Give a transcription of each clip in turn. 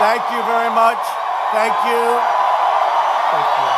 Thank you very much. Thank you. Thank you.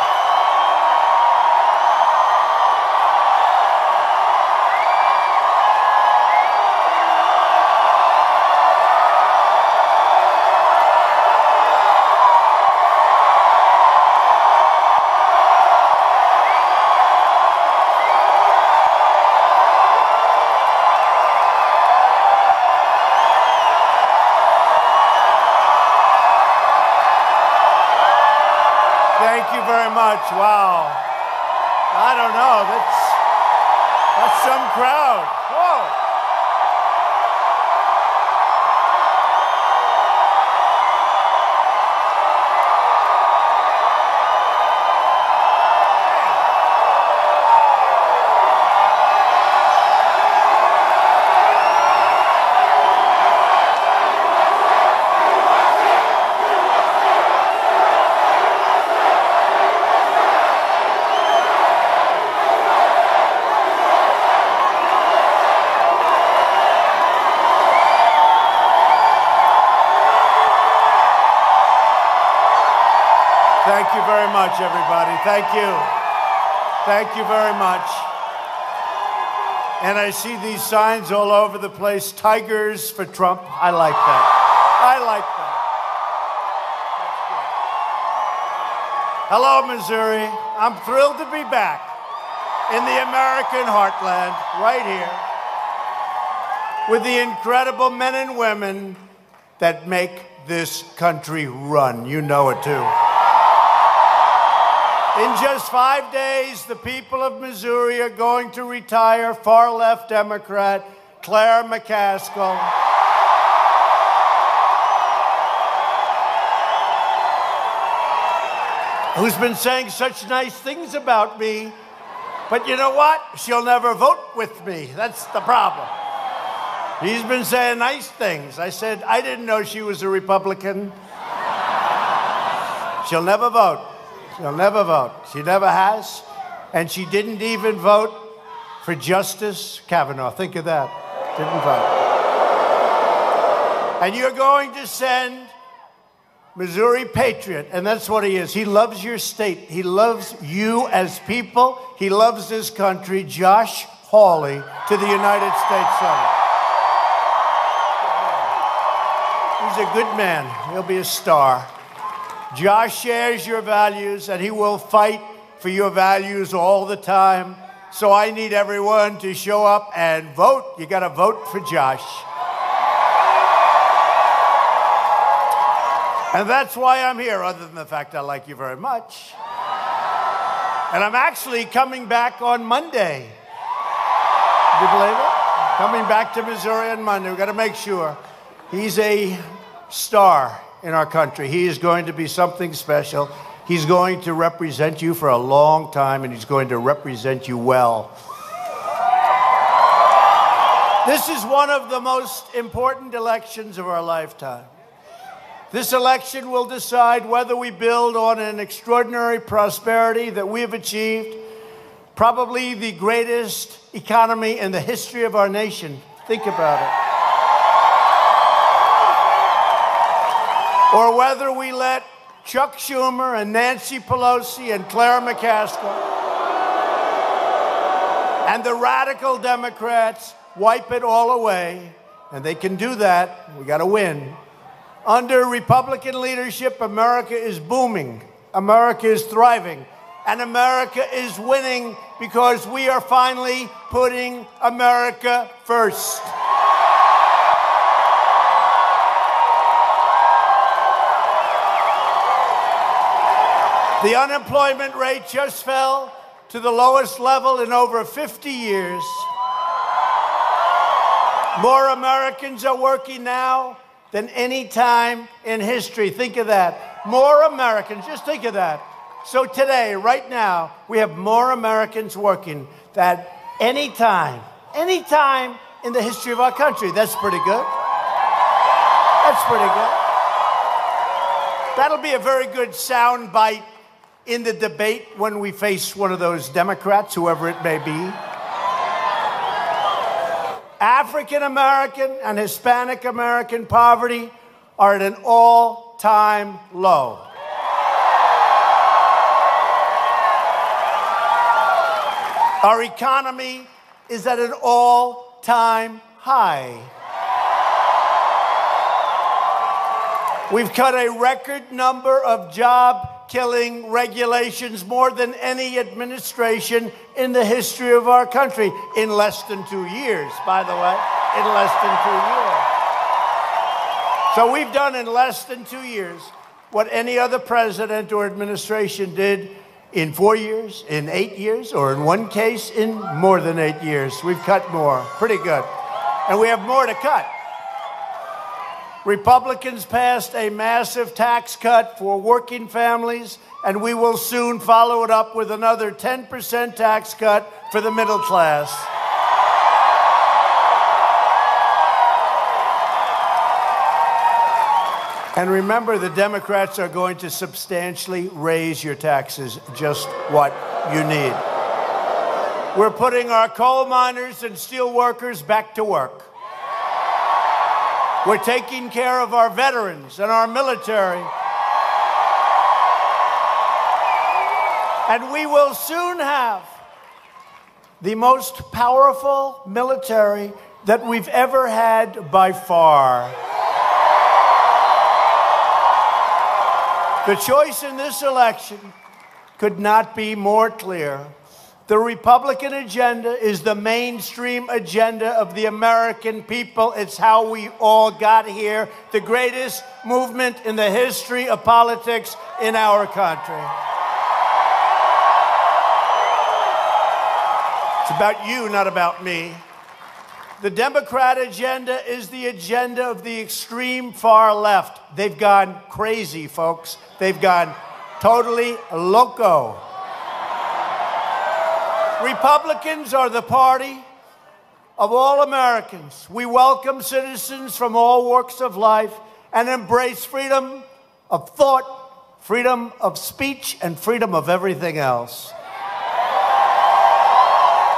Wow. I don't know. That's some crowd. Thank you very much, everybody. Thank you. Thank you very much. And I see these signs all over the place. Tigers for Trump. I like that. I like that. That's good. Hello, Missouri. I'm thrilled to be back in the American heartland, right here, with the incredible men and women that make this country run. You know it, too. In just 5 days, the people of Missouri are going to retire far-left Democrat Claire McCaskill. Who's been saying such nice things about me, but you know what? She'll never vote with me. That's the problem. He's been saying nice things. I said, I didn't know she was a Republican. She'll never vote. She'll never vote. She never has. And she didn't even vote for Justice Kavanaugh. Think of that. Didn't vote. And you're going to send Missouri patriot, and that's what he is. He loves your state. He loves you as people. He loves this country, Josh Hawley, to the United States Senate. He's a good man. He'll be a star. Josh shares your values, and he will fight for your values all the time. So I need everyone to show up and vote. You got to vote for Josh. And that's why I'm here, other than the fact I like you very much. And I'm actually coming back on Monday. Do you believe it? Coming back to Missouri on Monday. We've got to make sure. He's a star in our country. He is going to be something special. He's going to represent you for a long time, and he's going to represent you well. This is one of the most important elections of our lifetime. This election will decide whether we build on an extraordinary prosperity that we have achieved, probably the greatest economy in the history of our nation. Think about it. Or whether we let Chuck Schumer and Nancy Pelosi and Claire McCaskill and the radical Democrats wipe it all away, and they can do that. We got to win. Under Republican leadership, America is booming. America is thriving. And America is winning because we are finally putting America first. The unemployment rate just fell to the lowest level in over 50 years. More Americans are working now than any time in history. Think of that. More Americans, just think of that. So today, right now, we have more Americans working than any time in the history of our country. That's pretty good. That's pretty good. That'll be a very good sound bite in the debate when we face one of those Democrats, whoever it may be. African American and Hispanic American poverty are at an all-time low. Our economy is at an all-time high. We've cut a record number of job-killing regulations, more than any administration in the history of our country, in less than 2 years, by the way, in less than 2 years. So we've done in less than 2 years what any other president or administration did in 4 years, in 8 years, or in one case, in more than 8 years. We've cut more. Pretty good. And we have more to cut. Republicans passed a massive tax cut for working families, and we will soon follow it up with another 10% tax cut for the middle class. And remember, the Democrats are going to substantially raise your taxes, just what you need. We're putting our coal miners and steel workers back to work. We're taking care of our veterans and our military. And we will soon have the most powerful military that we've ever had by far. The choice in this election could not be more clear. The Republican agenda is the mainstream agenda of the American people. It's how we all got here, the greatest movement in the history of politics in our country. It's about you, not about me. The Democrat agenda is the agenda of the extreme far left. They've gone crazy, folks. They've gone totally loco. Republicans are the party of all Americans. We welcome citizens from all walks of life and embrace freedom of thought, freedom of speech, and freedom of everything else.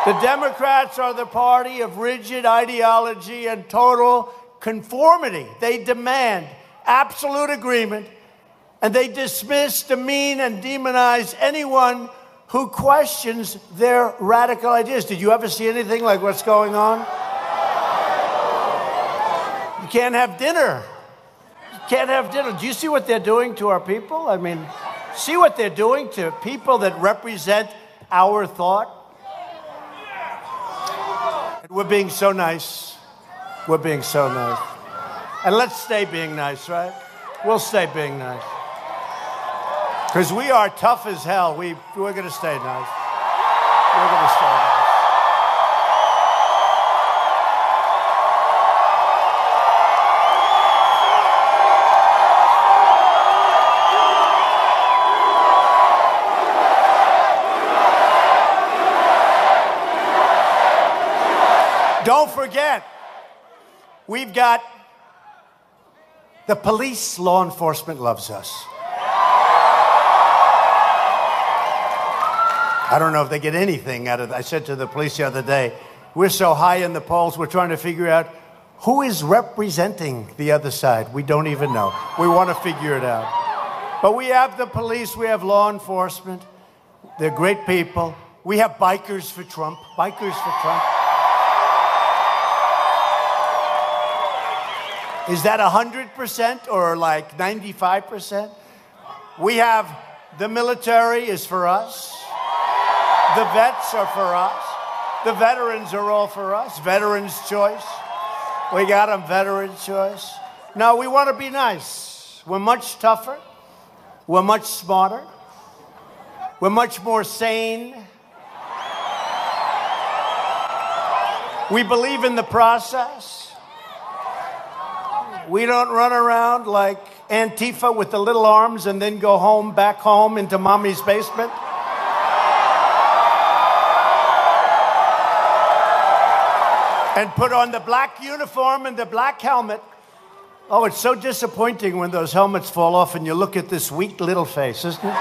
The Democrats are the party of rigid ideology and total conformity. They demand absolute agreement, and they dismiss, demean, and demonize anyone who questions their radical ideas. Did you ever see anything like what's going on? You can't have dinner. You can't have dinner. Do you see what they're doing to our people? I mean, see what they're doing to people that represent our thought? We're being so nice. We're being so nice. And let's stay being nice, right? We'll stay being nice. Because we are tough as hell. We're going to stay nice. We're going to stay nice. Don't forget, we've got the police. Law enforcement loves us. I don't know if they get anything out of it. I said to the police the other day, we're so high in the polls, we're trying to figure out who is representing the other side. We don't even know. We want to figure it out. But we have the police. We have law enforcement. They're great people. We have bikers for Trump. Bikers for Trump. Is that 100% or like 95%? We have The military is for us. The vets are for us. The veterans are all for us. Veterans' choice. We got them veterans' choice. No, we want to be nice. We're much tougher. We're much smarter. We're much more sane. We believe in the process. We don't run around like Antifa with the little arms and then go home, back home into mommy's basement. And put on the black uniform and the black helmet. Oh, it's so disappointing when those helmets fall off and you look at this weak little face, isn't it?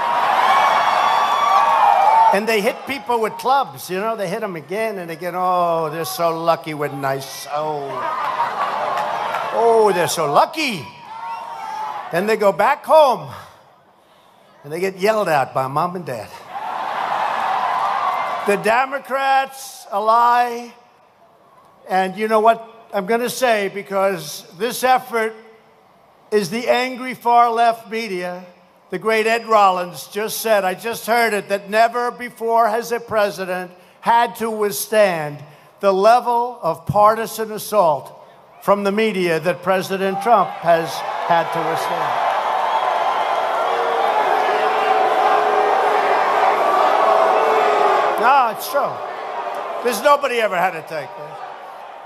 And they hit people with clubs, you know, they hit them again and again. Oh, they're so lucky we're nice. Oh, they're so lucky. Then they go back home and they get yelled at by mom and dad. The Democrats, a lie. And you know what I'm going to say, because this effort is the angry far-left media. The great Ed Rollins just said, I just heard it, that never before has a president had to withstand the level of partisan assault from the media that President Trump has had to withstand. No, it's true. There's nobody ever had to take this.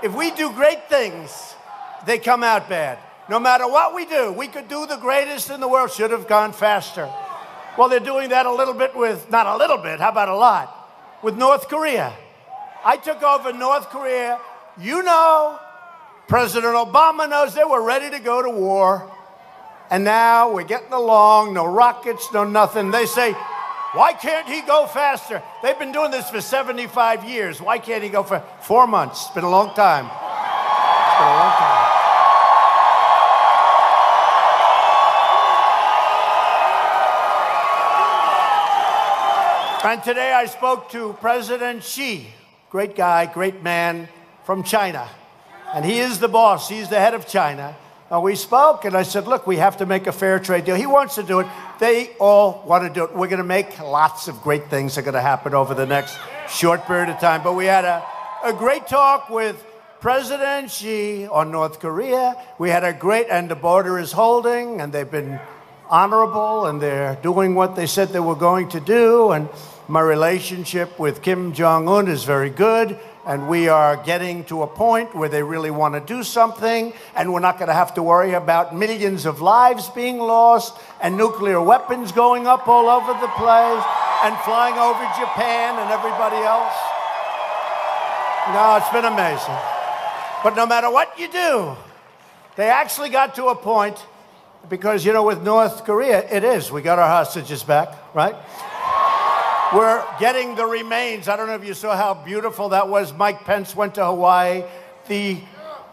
If we do great things, they come out bad. No matter what we do, we could do the greatest in the world. Should have gone faster. Well, they're doing that a little bit with, not a little bit, how about a lot, with North Korea. I took over North Korea. You know, President Obama knows, they were ready to go to war. And now we're getting along, no rockets, no nothing. They say, why can't he go faster? They've been doing this for 75 years. Why can't he go for 4 months? It's been a long time. It's been a long time. And today I spoke to President Xi, great guy, great man from China. And he is the boss. He's the head of China. And we spoke, and I said, look, we have to make a fair trade deal. He wants to do it. They all want to do it. We're going to make lots of great things that are going to happen over the next short period of time. But we had a great talk with President Xi on North Korea. We had a great, and the border is holding, and they've been honorable, and they're doing what they said they were going to do. And my relationship with Kim Jong-un is very good. And we are getting to a point where they really want to do something, and we're not going to have to worry about millions of lives being lost and nuclear weapons going up all over the place and flying over Japan and everybody else. No, it's been amazing. But no matter what you do, they actually got to a point because, you know, with North Korea, it is. We got our hostages back, right? We're getting the remains. I don't know if you saw how beautiful that was. Mike Pence went to Hawaii. The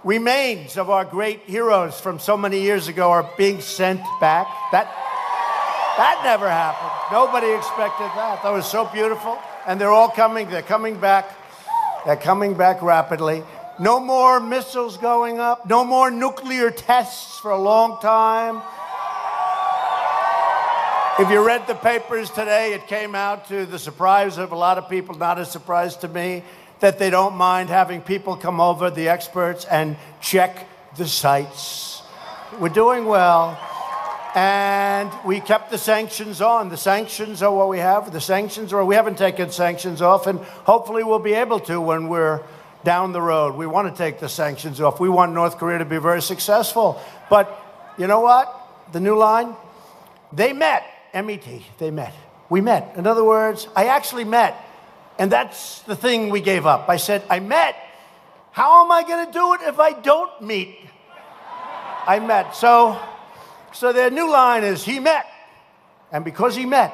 remains of our great heroes from so many years ago are being sent back. That never happened. Nobody expected that. That was so beautiful. And they're all coming. They're coming back. They're coming back rapidly. No more missiles going up. No more nuclear tests for a long time. If you read the papers today, it came out to the surprise of a lot of people, not a surprise to me, that they don't mind having people come over, the experts, and check the sites. We're doing well. And we kept the sanctions on. The sanctions are what we have. The sanctions are, we haven't taken sanctions off, and hopefully we'll be able to when we're down the road. We want to take the sanctions off. We want North Korea to be very successful. But you know what? The new line, they met. MET, they met. We met. In other words, I actually met. And that's the thing we gave up. I said, I met. How am I going to do it if I don't meet? I met. So their new line is, he met. And because he met,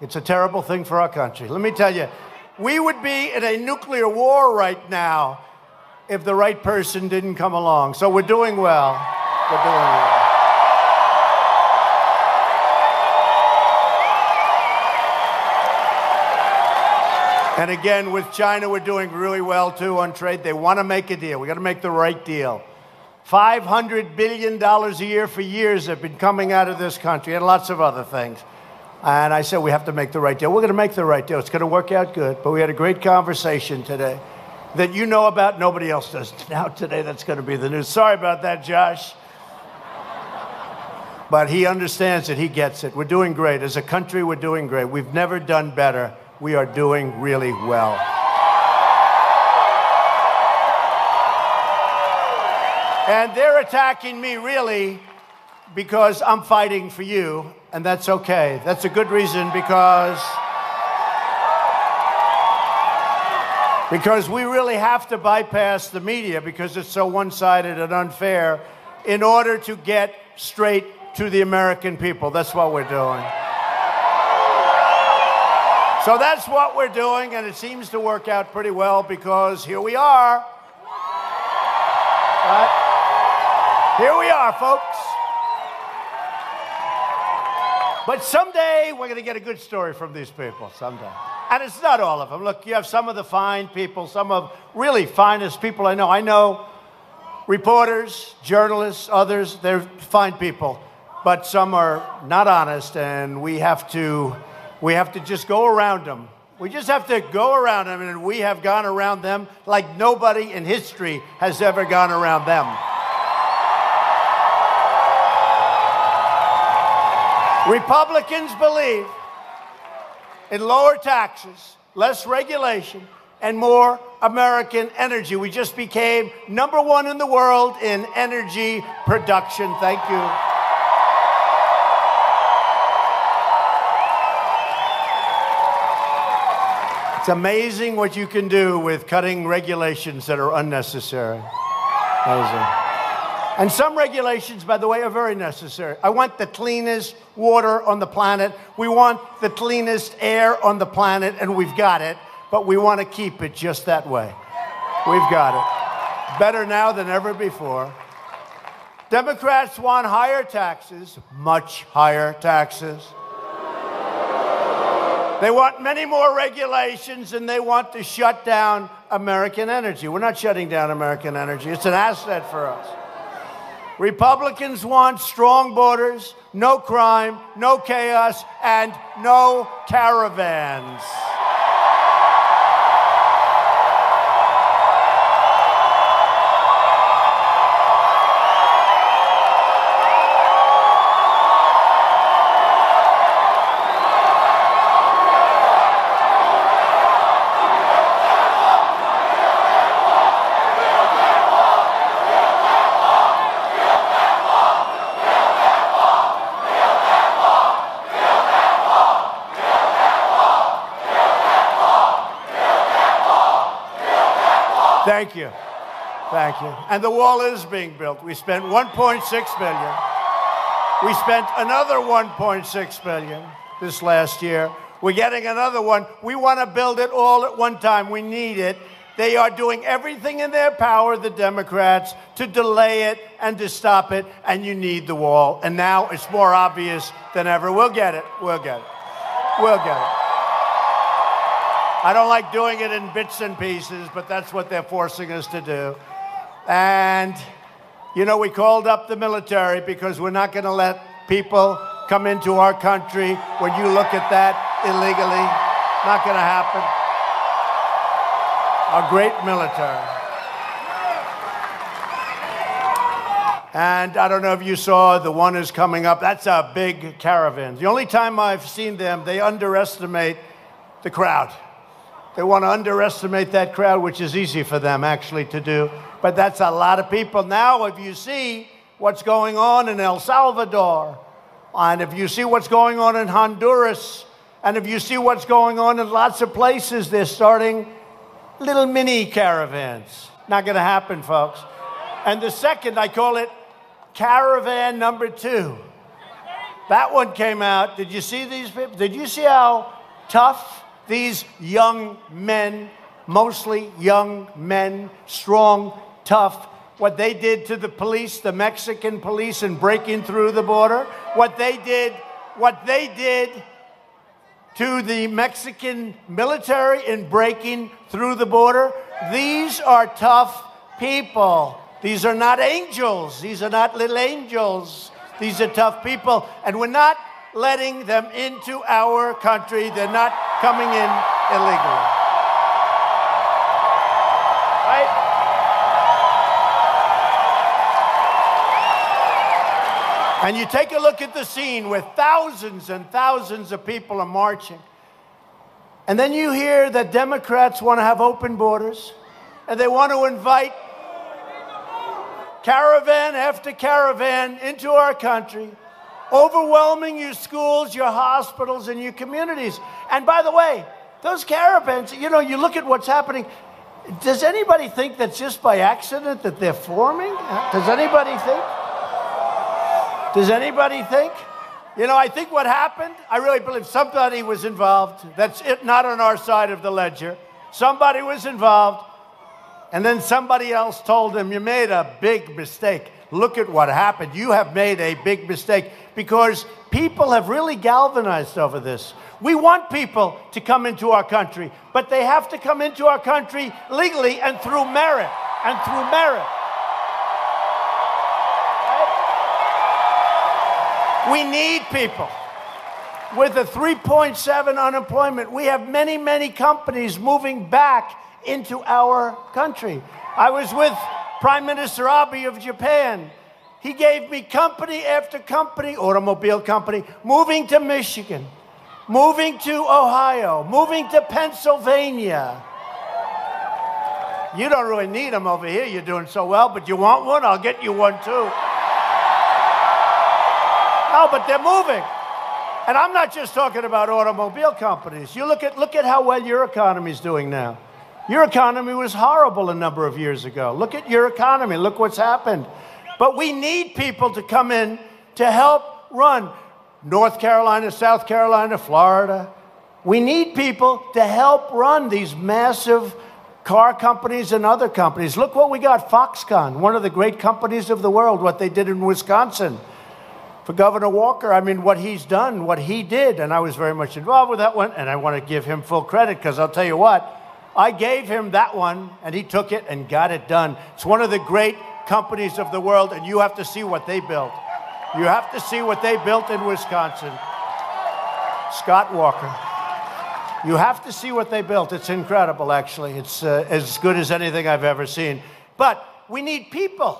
it's a terrible thing for our country. Let me tell you, we would be in a nuclear war right now if the right person didn't come along. So we're doing well. We're doing well. And again, with China, we're doing really well, too, on trade. They want to make a deal. We've got to make the right deal. $500 billion a year for years have been coming out of this country, and lots of other things. And I said, we have to make the right deal. We're going to make the right deal. It's going to work out good. But we had a great conversation today that you know about, nobody else does. Now today, that's going to be the news. Sorry about that, Josh. But he understands it. He gets it. We're doing great. As a country, we're doing great. We've never done better. We are doing really well. And they're attacking me, really, because I'm fighting for you, and that's okay. That's a good reason, because we really have to bypass the media, because it's so one-sided and unfair, in order to get straight to the American people. That's what we're doing. So that's what we're doing, and it seems to work out pretty well, because here we are. Right? Here we are, folks. But someday we're going to get a good story from these people, someday. And it's not all of them. Look, you have some of the fine people, some of really finest people I know. I know reporters, journalists, others, they're fine people. But some are not honest, and we have to just go around them. We just have to go around them, and we have gone around them like nobody in history has ever gone around them. Republicans believe in lower taxes, less regulation, and more American energy. We just became number one in the world in energy production. Thank you. It's amazing what you can do with cutting regulations that are unnecessary. Amazing. And some regulations, by the way, are very necessary. I want the cleanest water on the planet. We want the cleanest air on the planet, and we've got it. But we want to keep it just that way. We've got it. Better now than ever before. Democrats want higher taxes, much higher taxes. They want many more regulations, and they want to shut down American energy. We're not shutting down American energy. It's an asset for us. Republicans want strong borders, no crime, no chaos, and no caravans. Thank you. Thank you. And the wall is being built. We spent $1.6 billion. We spent another $1.6 billion this last year. We're getting another one. We want to build it all at one time. We need it. They are doing everything in their power, the Democrats, to delay it and to stop it. And you need the wall. And now it's more obvious than ever. We'll get it. We'll get it. We'll get it. I don't like doing it in bits and pieces, but that's what they're forcing us to do. And, you know, we called up the military because we're not going to let people come into our country. When you look at that illegally, not going to happen. Our great military. And I don't know if you saw, the one is coming up. That's a big caravan. The only time I've seen them, they underestimate the crowd. They want to underestimate that crowd, which is easy for them, actually, to do. But that's a lot of people. Now, if you see what's going on in El Salvador, and if you see what's going on in Honduras, and if you see what's going on in lots of places, they're starting little mini caravans. Not going to happen, folks. And the second, I call it caravan number two. That one came out. Did you see these people? Did you see how tough these young men, mostly young men, strong, tough, what they did to the police, the Mexican police, in breaking through the border, what they did to the Mexican military in breaking through the border. These are tough people. These are not angels. These are not little angels. These are tough people. And we're not letting them into our country. They're not coming in illegally. Right? And you take a look at the scene where thousands and thousands of people are marching. And then you hear that Democrats want to have open borders, and they want to invite caravan after caravan into our country, overwhelming your schools, your hospitals, and your communities. And by the way, those caravans, you know, you look at what's happening. Does anybody think that's just by accident that they're forming? Does anybody think? Does anybody think? You know, I think what happened, I really believe somebody was involved. That's it, not on our side of the ledger. Somebody was involved. And then somebody else told them, you made a big mistake. Look at what happened. You have made a big mistake, because people have really galvanized over this. We want people to come into our country, but they have to come into our country legally and through merit, and through merit. We need people. With a 3.7 unemployment, we have many, many companies moving back into our country. I was with Prime Minister Abe of Japan. He gave me company after company, automobile company, moving to Michigan, moving to Ohio, moving to Pennsylvania. You don't really need them over here. You're doing so well, but you want one? I'll get you one too. No, but they're moving. And I'm not just talking about automobile companies. You look at how well your economy is doing now. Your economy was horrible a number of years ago. Look at your economy. Look what's happened. But we need people to come in to help run North Carolina, South Carolina, Florida. We need people to help run these massive car companies and other companies. Look what we got. Foxconn, one of the great companies of the world, what they did in Wisconsin. For Governor Walker, I mean, what he's done, what he did, and I was very much involved with that one, and I want to give him full credit, because I'll tell you what, I gave him that one, and he took it and got it done. It's one of the great companies of the world, and you have to see what they built. You have to see what they built in Wisconsin. Scott Walker. You have to see what they built. It's incredible, actually. It's as good as anything I've ever seen. But we need people.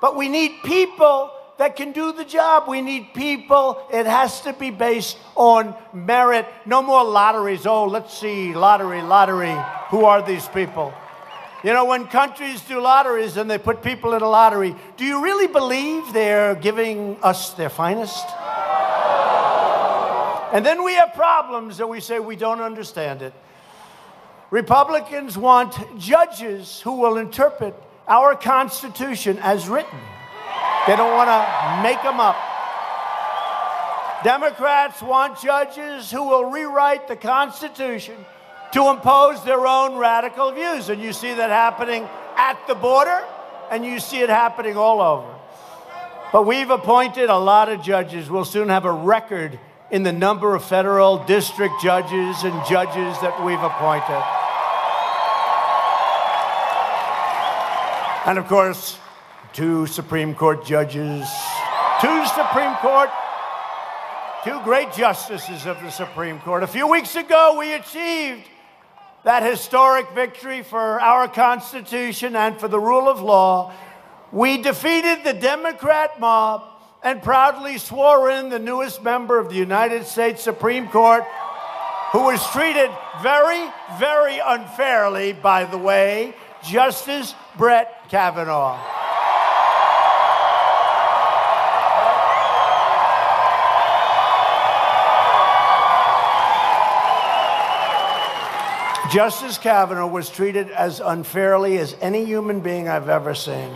But we need people that can do the job. We need people. It has to be based on merit. No more lotteries. Oh, let's see, lottery. Who are these people? You know, when countries do lotteries and they put people in a lottery, do you really believe they're giving us their finest? And then we have problems that we say we don't understand it. Republicans want judges who will interpret our Constitution as written. They don't want to make them up. Democrats want judges who will rewrite the Constitution to impose their own radical views. And you see that happening at the border, and you see it happening all over. But we've appointed a lot of judges. We'll soon have a record in the number of federal district judges and judges that we've appointed. And of course, two Supreme Court judges, two great justices of the Supreme Court. A few weeks ago, we achieved that historic victory for our Constitution and for the rule of law. We defeated the Democrat mob and proudly swore in the newest member of the United States Supreme Court, who was treated very, very unfairly, by the way, Justice Brett Kavanaugh. Justice Kavanaugh was treated as unfairly as any human being I've ever seen.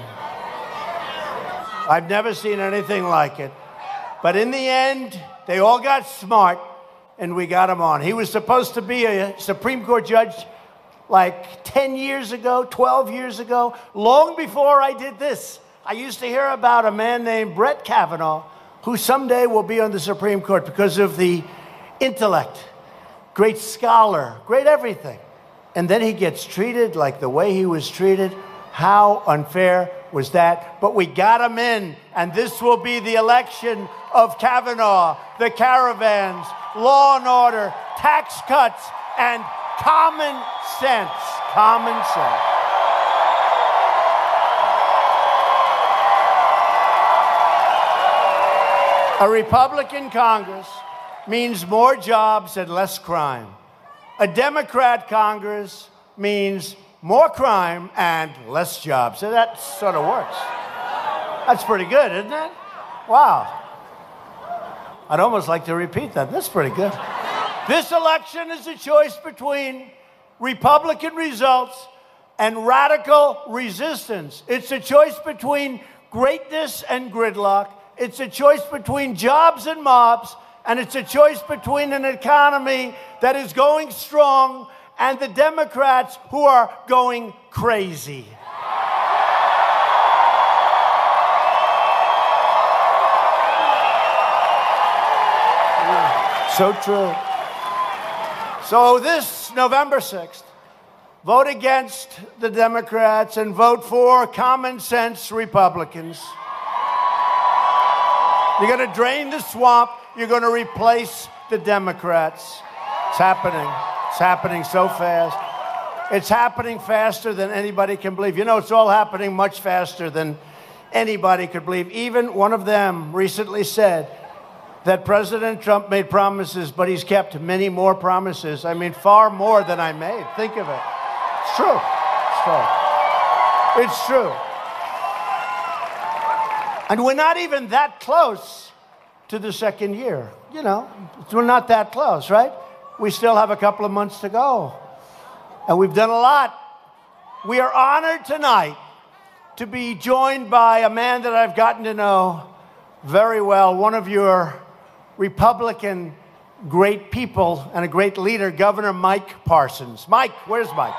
I've never seen anything like it. But in the end, they all got smart, and we got him on. He was supposed to be a Supreme Court judge like 10 years ago, 12 years ago, long before I did this. I used to hear about a man named Brett Kavanaugh, who someday will be on the Supreme Court because of the intellect. Great scholar, great everything. And then he gets treated like the way he was treated. How unfair. was that. But we got him in, and this will be the election of Kavanaugh, the caravans, law and order, tax cuts, and common sense. Common sense. A Republican Congress means more jobs and less crime. A Democrat Congress means more crime and less jobs. So that sort of works. That's pretty good, isn't it? Wow. I'd almost like to repeat that. That's pretty good. This election is a choice between Republican results and radical resistance. It's a choice between greatness and gridlock. It's a choice between jobs and mobs, and it's a choice between an economy that is going strong and the Democrats who are going crazy. So true. So this November 6th, vote against the Democrats and vote for common sense Republicans. You're going to drain the swamp. You're going to replace the Democrats. It's happening. It's happening so fast. It's happening faster than anybody can believe. You know, it's all happening much faster than anybody could believe. Even one of them recently said that President Trump made promises, but he's kept many more promises. I mean, far more than I made. Think of it. It's true. It's true. It's true. And we're not even that close to the second year. You know, we're not that close, right? We still have a couple of months to go. And we've done a lot. We are honored tonight to be joined by a man that I've gotten to know very well, one of your Republican great people and a great leader, Governor Mike Parsons. Mike, where's Mike?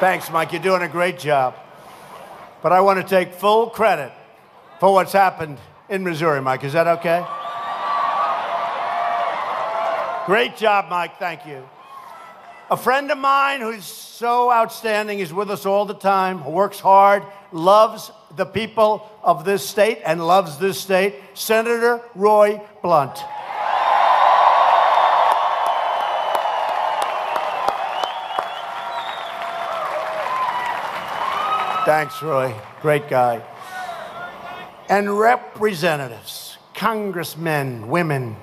Thanks, Mike. You're doing a great job. But I want to take full credit for what's happened in Missouri, Mike. Is that okay? Great job, Mike. Thank you. A friend of mine who's so outstanding is with us all the time, works hard, loves the people of this state and loves this state, Senator Roy Blunt. Thanks, Roy. Great guy. And representatives, congressmen, women,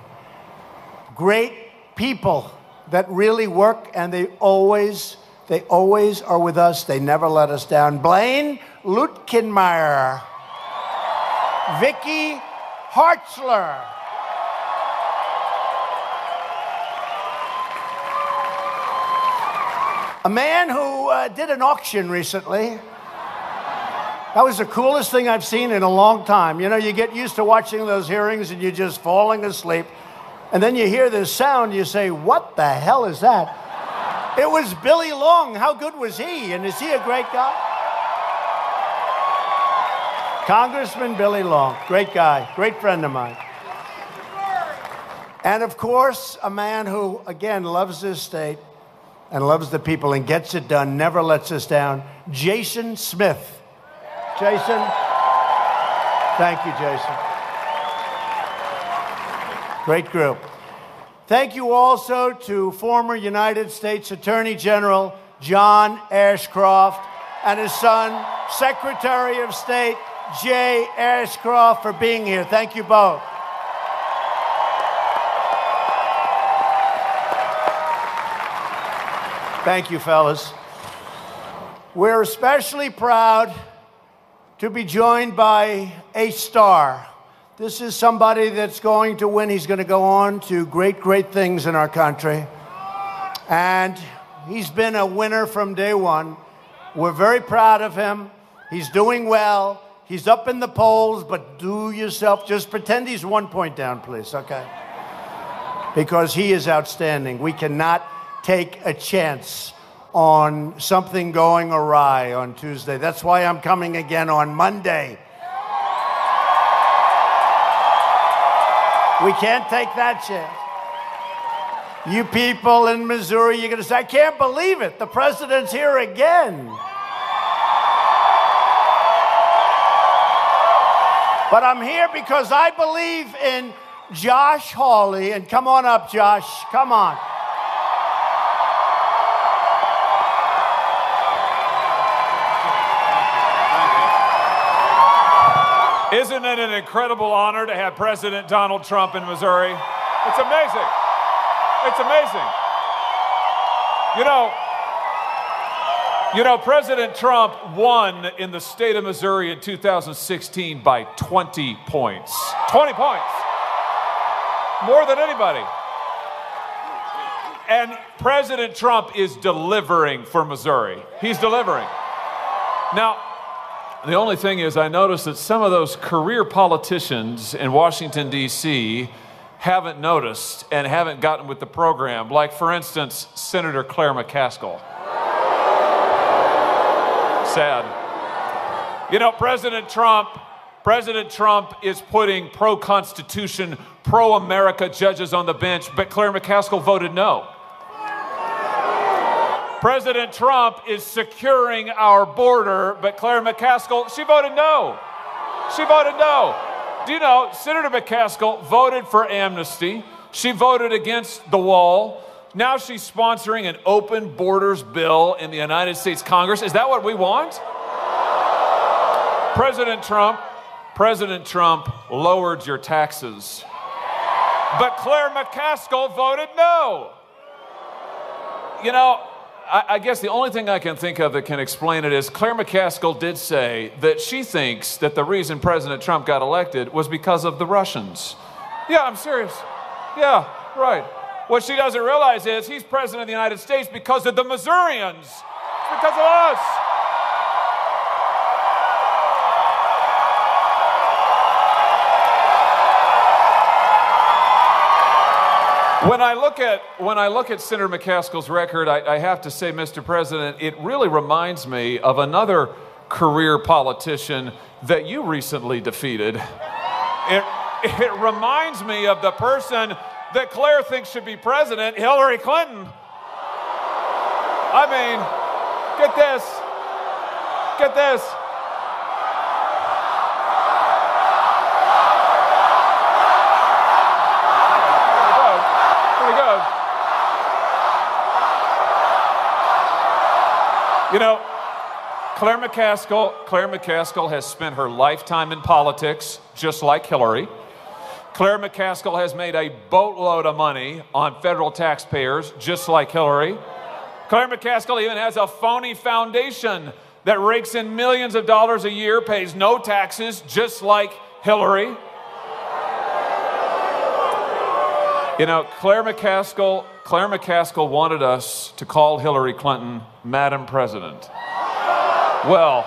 great people that really work, and they always are with us. They never let us down. Blaine Lutkenmeyer, Vicky Hartzler, a man who did an auction recently. That was the coolest thing I've seen in a long time. You know, you get used to watching those hearings and you're just falling asleep. And then you hear this sound, you say, what the hell is that? It was Billy Long. How good was he? And is he a great guy? Congressman Billy Long, great guy, great friend of mine. And of course, a man who, again, loves this state and loves the people and gets it done, never lets us down, Jason Smith. Jason, thank you, Jason. Great group. Thank you also to former United States Attorney General John Ashcroft and his son, Secretary of State Jay Ashcroft, for being here. Thank you both. Thank you, fellas. We're especially proud to be joined by a star. This is somebody that's going to win. He's going to go on to great, great things in our country. And he's been a winner from day one. We're very proud of him. He's doing well. He's up in the polls, but do yourself, just pretend he's 1 point down, please, okay? Because he is outstanding. We cannot take a chance on something going awry on Tuesday. That's why I'm coming again on Monday. We can't take that chance. You people in Missouri, you're going to say, I can't believe it. The president's here again. But I'm here because I believe in Josh Hawley. And come on up, Josh. Come on. Isn't it an incredible honor to have President Donald Trump in Missouri? It's amazing. It's amazing. You know, President Trump won in the state of Missouri in 2016 by 20 points. 20 points. More than anybody. And President Trump is delivering for Missouri. He's delivering. Now, the only thing is, I noticed that some of those career politicians in Washington, D.C., haven't noticed and haven't gotten with the program. Like, for instance, Senator Claire McCaskill. Sad. You know, President Trump is putting pro-Constitution, pro-America judges on the bench, but Claire McCaskill voted no. President Trump is securing our border, but Claire McCaskill, she voted no. She voted no. Do you know, Senator McCaskill voted for amnesty. She voted against the wall. Now she's sponsoring an open borders bill in the United States Congress. Is that what we want? President Trump lowered your taxes. But Claire McCaskill voted no. You know, I guess the only thing I can think of that can explain it is Claire McCaskill did say that she thinks that the reason President Trump got elected was because of the Russians. Yeah, I'm serious. Yeah, right. What she doesn't realize is he's president of the United States because of the Missourians. It's because of us. When I look at Senator McCaskill's record, I have to say, Mr. President, it really reminds me of another career politician that you recently defeated. It reminds me of the person that Claire thinks should be president, Hillary Clinton. I mean, get this. Get this. You know, Claire McCaskill has spent her lifetime in politics, just like Hillary. Claire McCaskill has made a boatload of money on federal taxpayers, just like Hillary. Claire McCaskill even has a phony foundation that rakes in millions of dollars a year, pays no taxes, just like Hillary. You know, Claire McCaskill wanted us to call Hillary Clinton Madam President. Well,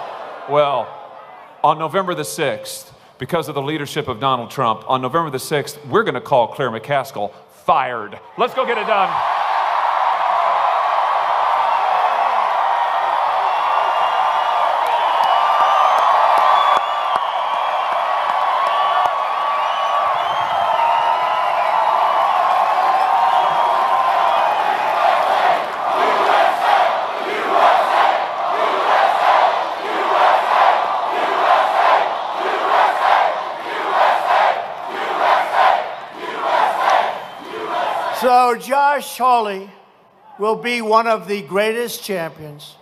on November the 6th, because of the leadership of Donald Trump, on November the 6th, we're going to call Claire McCaskill fired. Let's go get it done. So Josh Hawley will be one of the greatest champions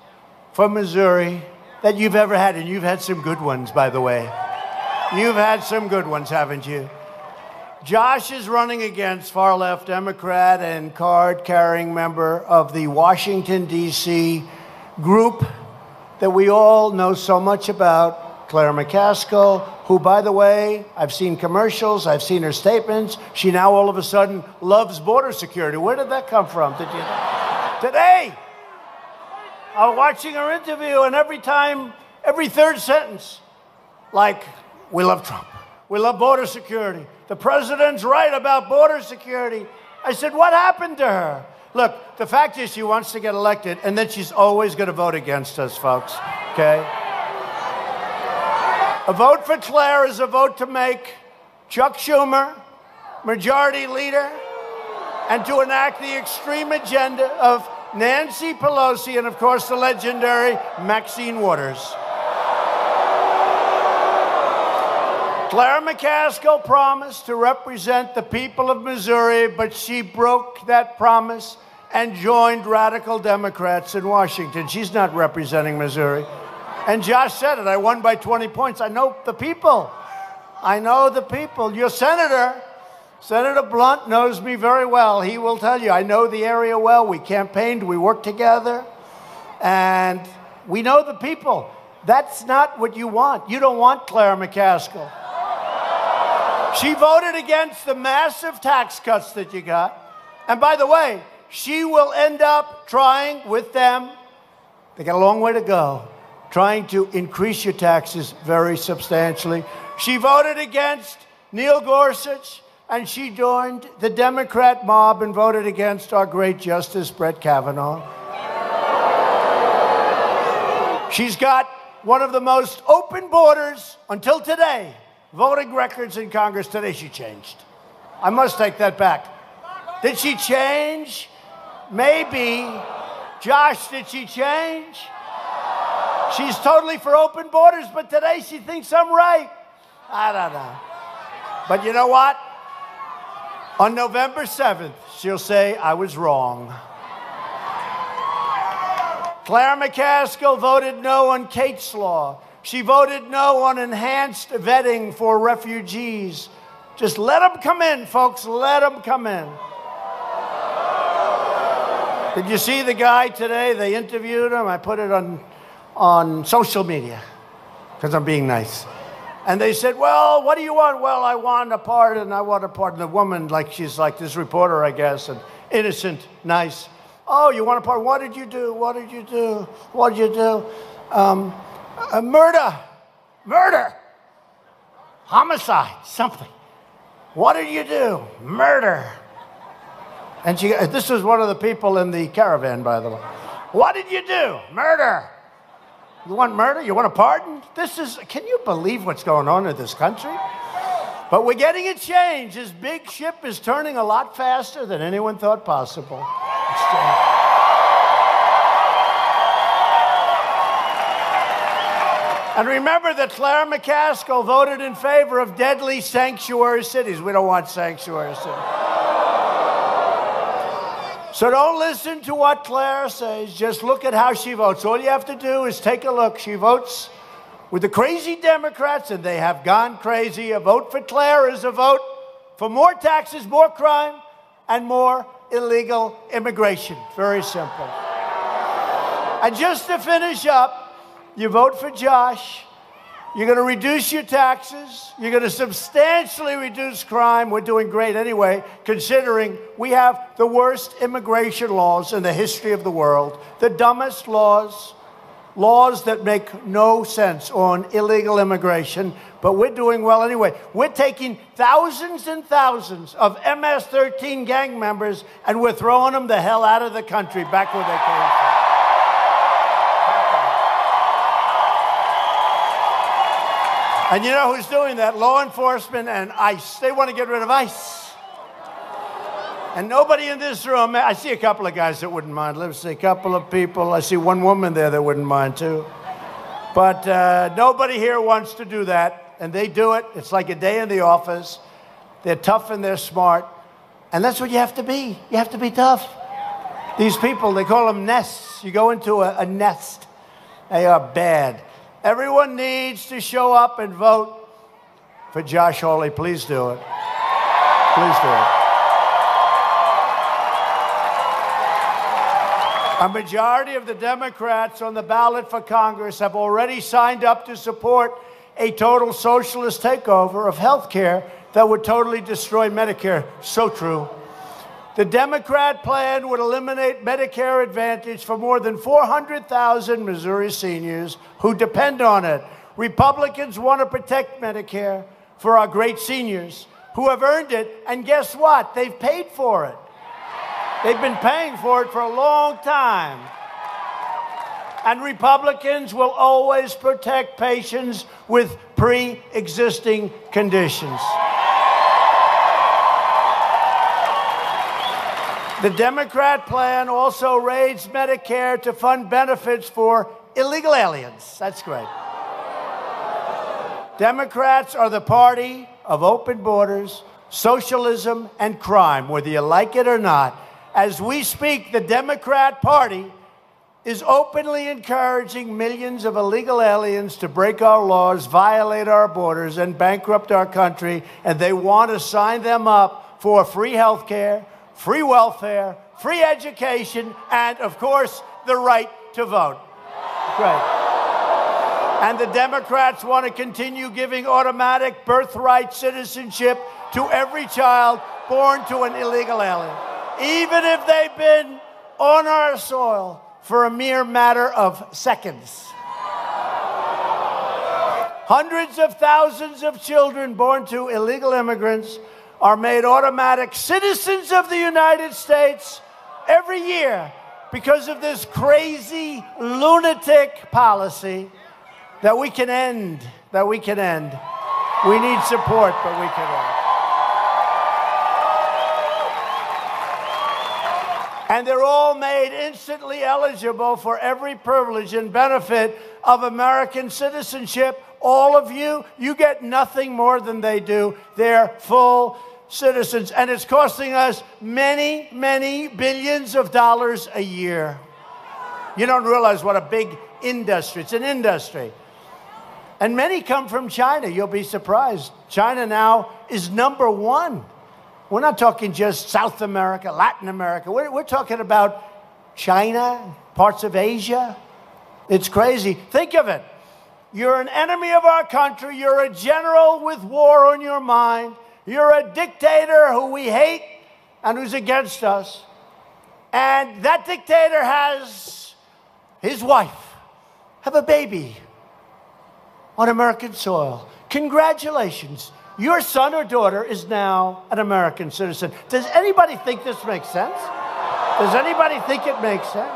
for Missouri that you've ever had. And you've had some good ones, by the way. You've had some good ones, haven't you? Josh is running against far-left Democrat and card-carrying member of the Washington, D.C. group that we all know so much about, Claire McCaskill, who, by the way, I've seen commercials, I've seen her statements. She now all of a sudden loves border security. Where did that come from? Did you know? Today, I'm watching her interview, and every third sentence, like, we love Trump. We love border security. The president's right about border security. I said, what happened to her? Look, the fact is she wants to get elected, and then she's always going to vote against us, folks, okay? A vote for Claire is a vote to make Chuck Schumer, majority leader and to enact the extreme agenda of Nancy Pelosi and, of course, the legendary Maxine Waters. Claire McCaskill promised to represent the people of Missouri, but she broke that promise and joined radical Democrats in Washington. She's not representing Missouri. And Josh said it. I won by 20 points. I know the people. I know the people. Your senator, Senator Blunt, knows me very well. He will tell you, I know the area well. We campaigned. We worked together. And we know the people. That's not what you want. You don't want Claire McCaskill. She voted against the massive tax cuts that you got. And by the way, she will end up trying with them. They got a long way to go, trying to increase your taxes very substantially. She voted against Neil Gorsuch, and she joined the Democrat mob and voted against our great Justice Brett Kavanaugh. She's got one of the most open borders until today. Voting records in Congress today, she changed. I must take that back. Did she change? Maybe. Josh, did she change? She's totally for open borders, but today she thinks I'm right. I don't know. But you know what? On November 7th, she'll say, I was wrong. Claire McCaskill voted no on Kate's Law. She voted no on enhanced vetting for refugees. Just let them come in, folks. Let them come in. Did you see the guy today? They interviewed him. I put it on social media because I'm being nice. And they said, well, what do you want? Well, I want a pardon. I want a pardon. The woman, like, she's like this reporter, I guess, and innocent, nice. Oh, you want a pardon? What did you do? What did you do? What did you do? Murder. Homicide. Something. What did you do? Murder. And she, this was one of the people in the caravan, by the way. What did you do? Murder. You want murder? You want a pardon? This is, can you believe what's going on in this country? But we're getting a change. This big ship is turning a lot faster than anyone thought possible. And remember that Claire McCaskill voted in favor of deadly sanctuary cities. We don't want sanctuary cities. So don't listen to what Claire says. Just look at how she votes. All you have to do is take a look. She votes with the crazy Democrats, and they have gone crazy. A vote for Claire is a vote for more taxes, more crime, and more illegal immigration. Very simple. And just to finish up, you vote for Josh, you're going to reduce your taxes, you're going to substantially reduce crime. We're doing great anyway, considering we have the worst immigration laws in the history of the world, the dumbest laws, laws that make no sense on illegal immigration, but we're doing well anyway. We're taking thousands and thousands of MS-13 gang members, and we're throwing them the hell out of the country, back where they came from. And you know who's doing that? Law enforcement and ICE. They want to get rid of ICE. And nobody in this room, I see a couple of guys that wouldn't mind. Let's see, a couple of people. I see one woman there that wouldn't mind, too. But nobody here wants to do that. And they do it. It's like a day in the office. They're tough and they're smart. And that's what you have to be. You have to be tough. These people, they call them nests. You go into a nest. They are bad. Everyone needs to show up and vote for Josh Hawley. Please do it. Please do it. A majority of the Democrats on the ballot for Congress have already signed up to support a total socialist takeover of health care that would totally destroy Medicare. So true. The Democrat plan would eliminate Medicare Advantage for more than 400,000 Missouri seniors who depend on it. Republicans want to protect Medicare for our great seniors who have earned it, and guess what? They've paid for it. They've been paying for it for a long time. And Republicans will always protect patients with pre-existing conditions. The Democrat plan also raids Medicare to fund benefits for illegal aliens. That's great. Democrats are the party of open borders, socialism, and crime, whether you like it or not. As we speak, the Democrat Party is openly encouraging millions of illegal aliens to break our laws, violate our borders, and bankrupt our country, and they want to sign them up for free health care, free welfare, free education, and, of course, the right to vote. Great. And the Democrats want to continue giving automatic birthright citizenship to every child born to an illegal alien, even if they've been on our soil for a mere matter of seconds. Hundreds of thousands of children born to illegal immigrants are made automatic citizens of the United States every year because of this crazy lunatic policy that we can end, We need support, but we can end. And they're all made instantly eligible for every privilege and benefit of American citizenship. All of you, you get nothing more than they do. They're full citizens. And it's costing us many, many billions of dollars a year. You don't realize what a big industry, it's an industry. And many come from China. You'll be surprised. China now is #1. We're not talking just South America, Latin America. We're talking about China, parts of Asia. It's crazy. Think of it. You're an enemy of our country. You're a general with war on your mind. You're a dictator who we hate and who's against us. And that dictator has his wife have a baby on American soil. Congratulations. Your son or daughter is now an American citizen. Does anybody think this makes sense? Does anybody think it makes sense?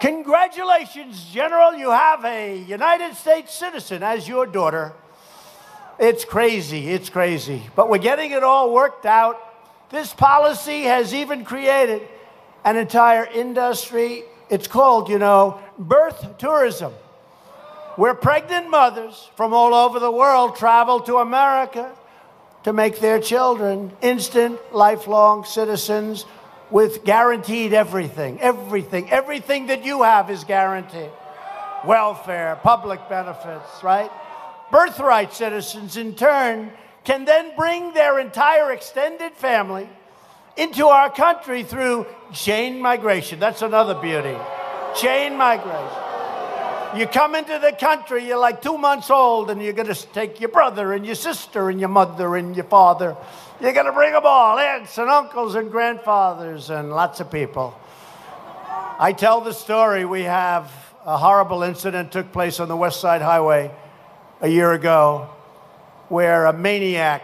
Congratulations, General, you have a United States citizen as your daughter. It's crazy, it's crazy. But we're getting it all worked out. This policy has even created an entire industry. It's called, you know, birth tourism, where pregnant mothers from all over the world travel to America to make their children instant, lifelong citizens with guaranteed everything. Everything that you have is guaranteed. Welfare, public benefits, right? Birthright citizens, in turn, can then bring their entire extended family into our country through chain migration. That's another beauty. Chain migration. You come into the country, you're like 2 months old, and you're going to take your brother and your sister and your mother and your father. You're going to bring them all, aunts and uncles and grandfathers and lots of people. I tell the story. We have a horrible incident took place on the West Side Highway a year ago where a maniac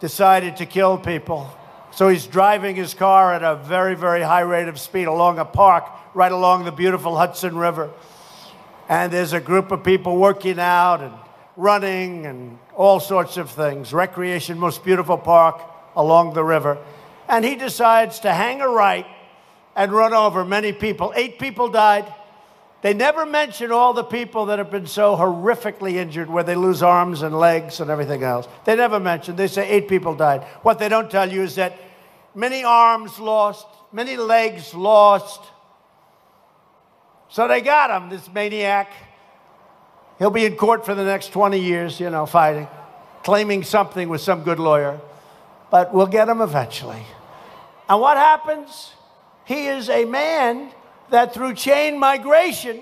decided to kill people. So he's driving his car at a very, very high rate of speed along a park right along the beautiful Hudson River. And there's a group of people working out and running and all sorts of things. Recreation, most beautiful park along the river. And he decides to hang a right and run over many people. 8 people died. They never mention all the people that have been so horrifically injured where they lose arms and legs and everything else. They never mention. They say 8 people died. What they don't tell you is that many arms lost, many legs lost. So they got him, this maniac. He'll be in court for the next 20 years, you know, fighting, claiming something with some good lawyer. But we'll get him eventually. And what happens? He is a man that through chain migration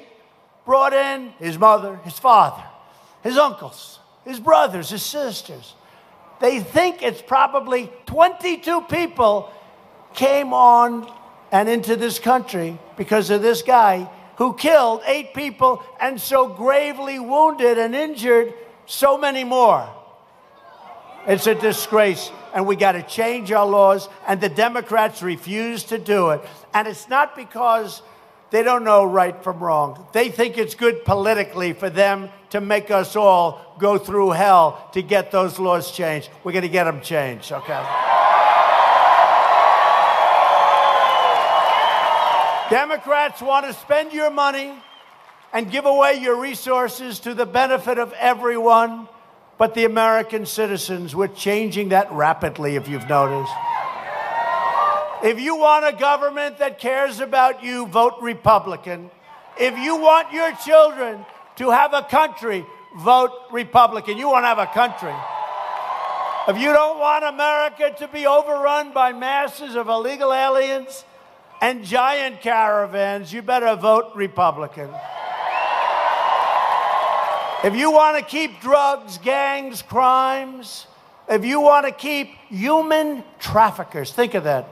brought in his mother, his father, his uncles, his brothers, his sisters. They think it's probably 22 people came on and into this country because of this guy who killed 8 people and so gravely wounded and injured so many more. It's a disgrace, and we got to change our laws, and the Democrats refuse to do it. And it's not because they don't know right from wrong. They think it's good politically for them to make us all go through hell to get those laws changed. We're going to get them changed, okay? Democrats want to spend your money and give away your resources to the benefit of everyone but the American citizens. We're changing that rapidly, if you've noticed. If you want a government that cares about you, vote Republican. If you want your children to have a country, vote Republican. You want to have a country. If you don't want America to be overrun by masses of illegal aliens and giant caravans, you better vote Republican. If you want to keep drugs, gangs, crimes, if you want to keep human traffickers, think of that.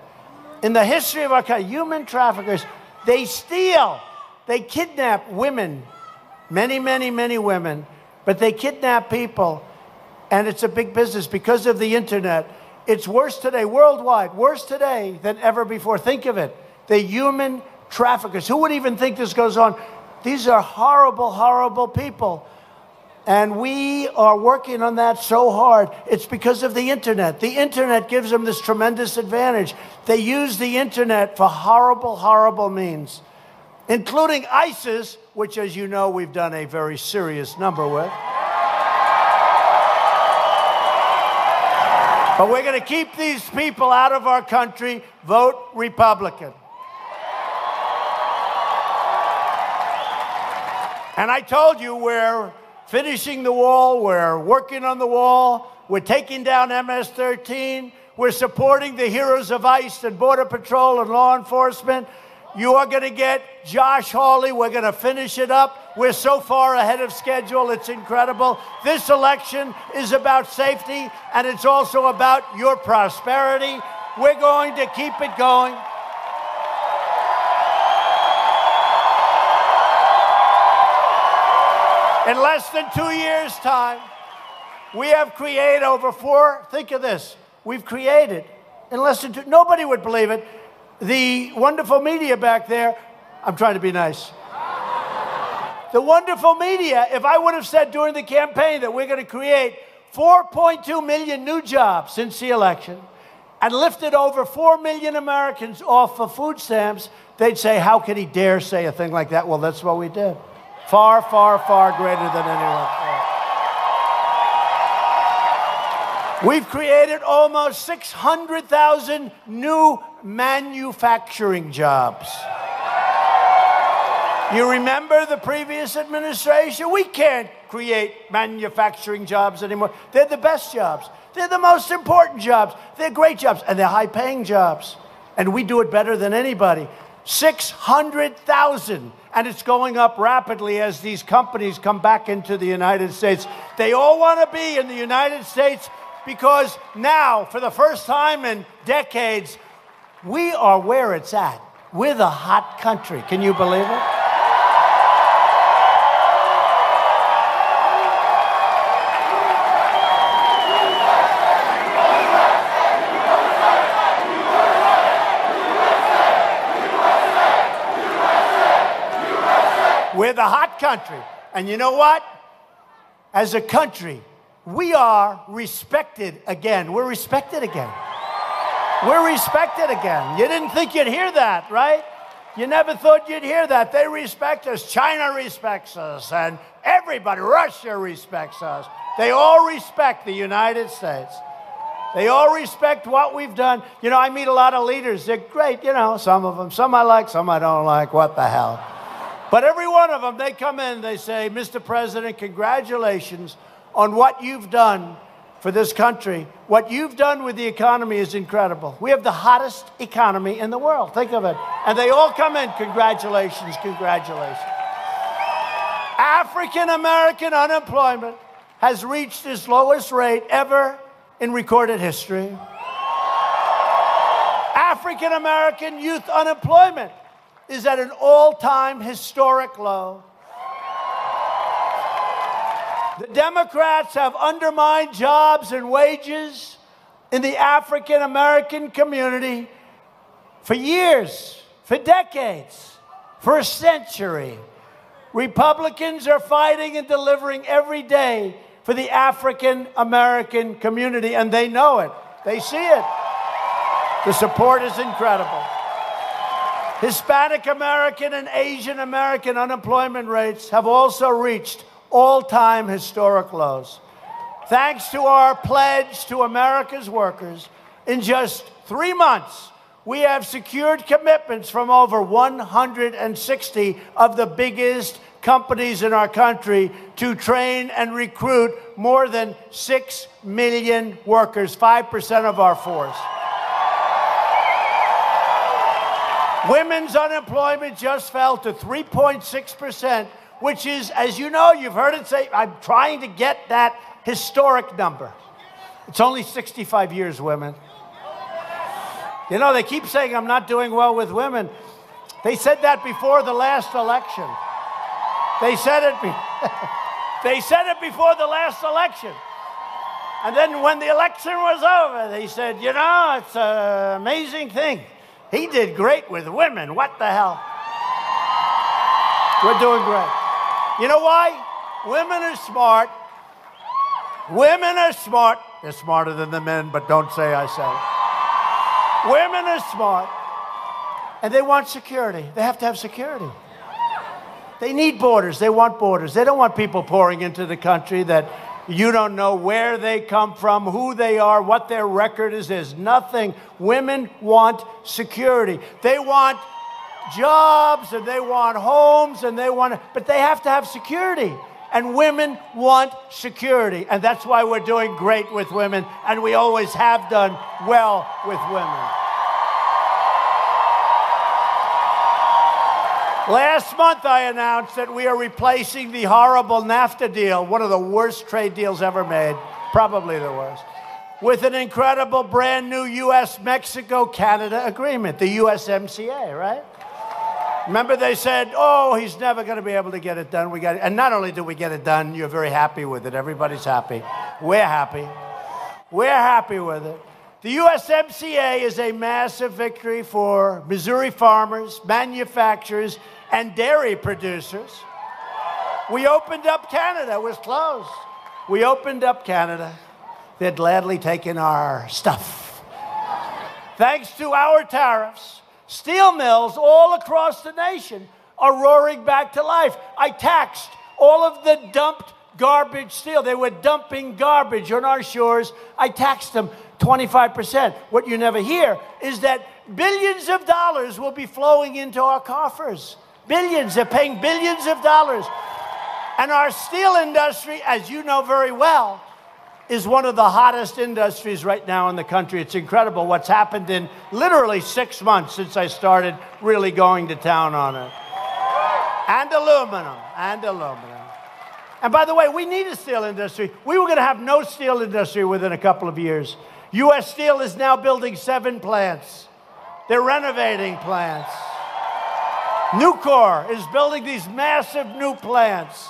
In the history of our country, human traffickers, they steal, they kidnap women, many women, but they kidnap people, and it's a big business because of the internet. It's worse today, worldwide, worse today than ever before. Think of it, the human traffickers. Who would even think this goes on? These are horrible, horrible people, and we are working on that so hard. It's because of the internet. The internet gives them this tremendous advantage. They use the internet for horrible, horrible means, including ISIS, which, as you know, we've done a very serious number with. But we're going to keep these people out of our country. Vote Republican. And I told you we're finishing the wall, we're working on the wall, we're taking down MS-13, we're supporting the heroes of ICE and Border Patrol and law enforcement. You are going to get Josh Hawley. We're going to finish it up. We're so far ahead of schedule, it's incredible. This election is about safety, and it's also about your prosperity. We're going to keep it going. In less than 2 years' time, we have created over four, think of this, we've created, in less than two, nobody would believe it, the wonderful media back there, I'm trying to be nice. The wonderful media, if I would have said during the campaign that we're going to create 4.2 million new jobs since the election and lifted over 4 million Americans off of food stamps, they'd say, how could he dare say a thing like that? Well, that's what we did. Far, far, far greater than anyone else. We've created almost 600,000 new manufacturing jobs. You remember the previous administration? We can't create manufacturing jobs anymore. They're the best jobs. They're the most important jobs. They're great jobs, and they're high-paying jobs. And we do it better than anybody. 600,000, and it's going up rapidly as these companies come back into the United States. They all want to be in the United States because now, for the first time in decades, we are where it's at. We're the hot country. Can you believe it? We're the hot country. And you know what? As a country, we are respected again. We're respected again. We're respected again. You didn't think you'd hear that, right? You never thought you'd hear that. They respect us. China respects us. And everybody, Russia respects us. They all respect the United States. They all respect what we've done. You know, I meet a lot of leaders. They're great, you know, some of them. Some I like, some I don't like. What the hell? But every one of them, they come in, they say, Mr. President, congratulations on what you've done for this country. What you've done with the economy is incredible. We have the hottest economy in the world. Think of it. And they all come in, congratulations, congratulations. African-American unemployment has reached its lowest rate ever in recorded history. African-American youth unemployment is at an all-time historic low. The Democrats have undermined jobs and wages in the African-American community for years, for decades, for a century. Republicans are fighting and delivering every day for the African-American community, and they know it. They see it. The support is incredible. Hispanic American and Asian American unemployment rates have also reached all-time historic lows. Thanks to our pledge to America's workers, in just 3 months, we have secured commitments from over 160 of the biggest companies in our country to train and recruit more than 6 million workers, 5% of our force. Women's unemployment just fell to 3.6%, which is, as you know, you've heard it say, I'm trying to get that historic number. It's only 65 years, women. You know, they keep saying I'm not doing well with women. They said that before the last election. They said it, they said it before the last election. And then when the election was over, they said, you know, it's an amazing thing. He did great with women. What the hell? We're doing great. You know why? Women are smart. Women are smart. They're smarter than the men, but don't say I said it. Women are smart, and they want security. They have to have security. They need borders. They want borders. They don't want people pouring into the country that you don't know where they come from, who they are, what their record is. There's nothing. Women want security. They want jobs, and they want homes, and they want, but they have to have security. And women want security. And that's why we're doing great with women, and we always have done well with women. Last month, I announced that we are replacing the horrible NAFTA deal, one of the worst trade deals ever made, probably the worst, with an incredible brand new US-Mexico-Canada agreement, the USMCA, right? Remember they said, oh, he's never going to be able to get it done. We got it. And not only do we get it done, you're very happy with it. Everybody's happy. We're happy. We're happy with it. The USMCA is a massive victory for Missouri farmers, manufacturers, and dairy producers. We opened up Canada. It was closed. We opened up Canada. They'd gladly taken our stuff. Thanks to our tariffs, steel mills all across the nation are roaring back to life. I taxed all of the dumped garbage steel. They were dumping garbage on our shores. I taxed them 25%. What you never hear is that billions of dollars will be flowing into our coffers. Billions. They're paying billions of dollars. And our steel industry, as you know very well, is one of the hottest industries right now in the country. It's incredible what's happened in literally 6 months since I started really going to town on it. And aluminum. And aluminum. And by the way, we need a steel industry. We were going to have no steel industry within a couple of years. U.S. Steel is now building 7 plants. They're renovating plants. Nucor is building these massive new plants.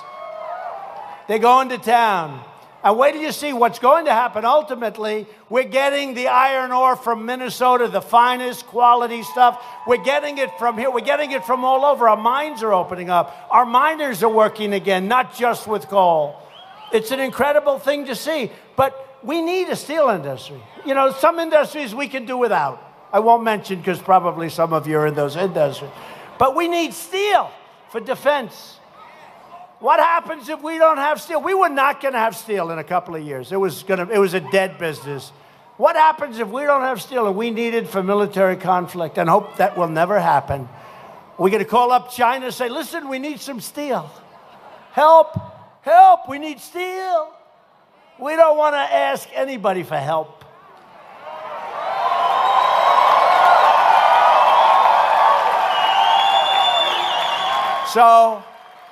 They're going to town. And wait till you see what's going to happen ultimately. We're getting the iron ore from Minnesota, the finest quality stuff. We're getting it from here. We're getting it from all over. Our mines are opening up. Our miners are working again, not just with coal. It's an incredible thing to see. But we need a steel industry. You know, some industries we can do without. I won't mention because probably some of you are in those industries. But we need steel for defense. What happens if we don't have steel? We were not going to have steel in a couple of years. It was a dead business. What happens if we don't have steel and we need it for military conflict and hope that will never happen? We're going to call up China and say, listen, we need some steel. Help. Help. We need steel. We don't want to ask anybody for help. So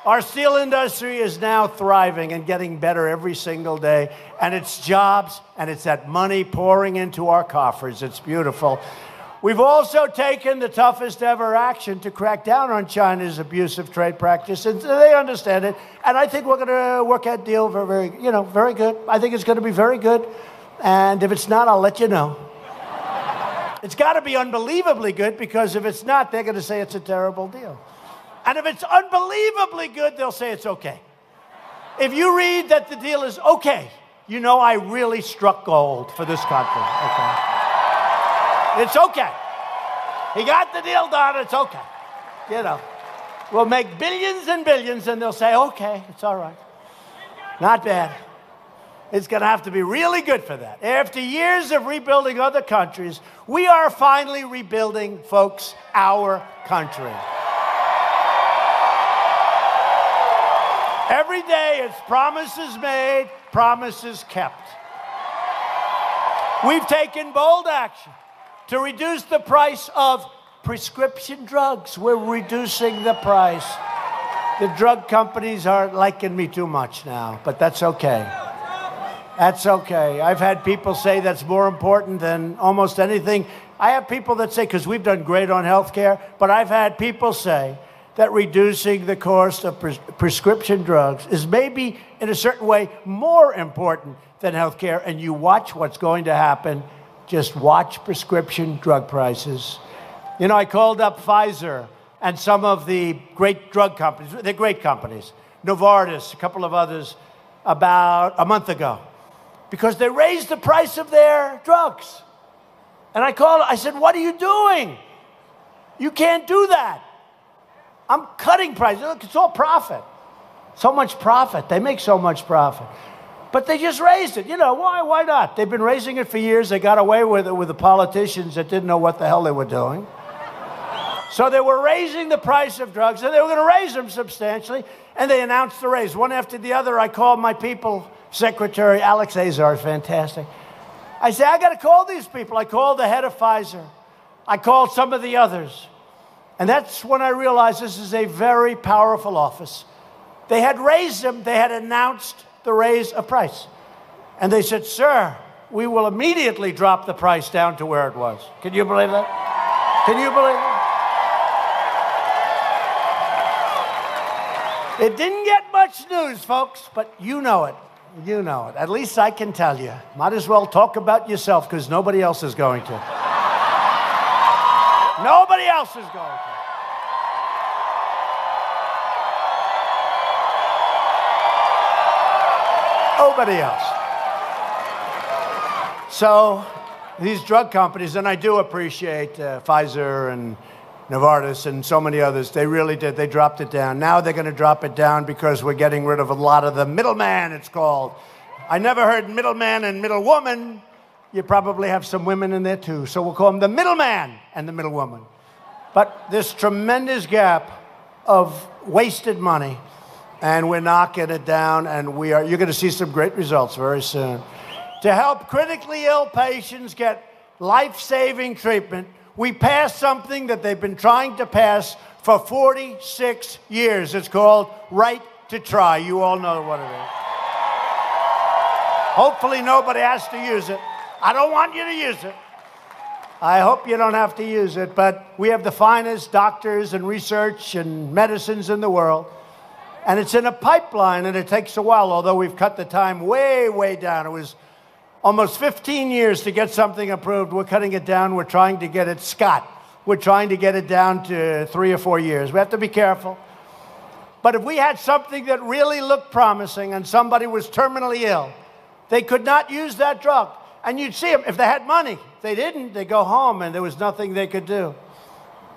our steel industry is now thriving and getting better every single day. And it's jobs and it's that money pouring into our coffers. It's beautiful. We've also taken the toughest ever action to crack down on China's abusive trade practice. And they understand it. And I think we're going to work out a deal very good. I think it's going to be very good. And if it's not, I'll let you know. It's got to be unbelievably good, because if it's not, they're going to say it's a terrible deal. And if it's unbelievably good, they'll say it's okay. If you read that the deal is okay, you know I really struck gold for this country. Okay. It's okay. He got the deal done. It's okay. You know, we'll make billions and billions, and they'll say, okay, it's all right. Not bad. It's going to have to be really good for that. After years of rebuilding other countries, we are finally rebuilding, folks, our country. Every day, it's promises made, promises kept. We've taken bold action to reduce the price of prescription drugs. We're reducing the price. The drug companies aren't liking me too much now, but that's okay. That's okay. I've had people say that's more important than almost anything. I have people that say, because we've done great on health care, but I've had people say that reducing the cost of prescription drugs is maybe, in a certain way, more important than health care. And you watch what's going to happen. Just watch prescription drug prices. You know, I called up Pfizer and some of the great drug companies. They're great companies. Novartis, a couple of others, about a month ago, because they raised the price of their drugs. And I called, I said, what are you doing? You can't do that. I'm cutting prices. Look, it's all profit. So much profit. They make so much profit. But they just raised it. You know, why not? They've been raising it for years. They got away with it with the politicians that didn't know what the hell they were doing. So they were raising the price of drugs, and they were going to raise them substantially, and they announced the raise. One after the other, I called my people, Secretary Alex Azar, fantastic. I said, I got to call these people. I called the head of Pfizer. I called some of the others. And that's when I realized this is a very powerful office. They had raised them. They had announced the raise of price. And they said, sir, we will immediately drop the price down to where it was. Can you believe that? Can you believe that? It didn't get much news, folks, but you know it. You know it. At least I can tell you. Might as well talk about yourself, because nobody else is going to. Nobody else is going to. Nobody else. So these drug companies, and I do appreciate Pfizer and Novartis and so many others, they really did. They dropped it down. Now they're going to drop it down because we're getting rid of a lot of the middleman, it's called. I never heard middleman and middlewoman. You probably have some women in there, too. So we'll call them the middleman and the middlewoman. But this tremendous gap of wasted money, and we're knocking it down, and we are. You're going to see some great results very soon. To help critically ill patients get life-saving treatment, we passed something that they've been trying to pass for 46 years. It's called Right to Try. You all know what it is. Hopefully nobody has to use it. I don't want you to use it. I hope you don't have to use it, but we have the finest doctors and research and medicines in the world. And it's in a pipeline, and it takes a while, although we've cut the time way, way down. It was almost 15 years to get something approved. We're cutting it down. We're trying to get it, Scott. We're trying to get it down to 3 or 4 years. We have to be careful. But if we had something that really looked promising and somebody was terminally ill, they could not use that drug. And you'd see them if they had money. If they didn't, they go home and there was nothing they could do.